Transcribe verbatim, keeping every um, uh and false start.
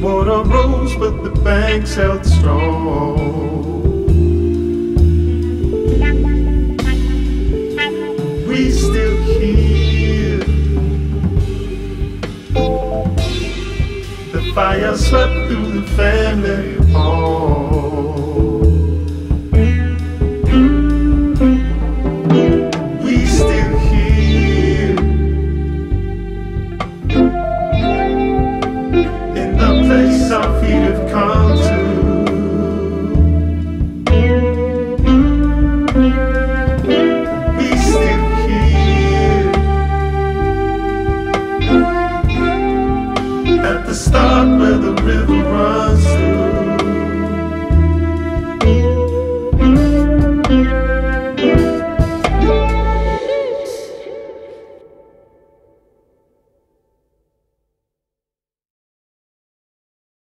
Water rose, but the banks held strong. We still hear the fire swept through the family hall. We still hear in the place our feet have come to. We still hear at the start where the river runs through.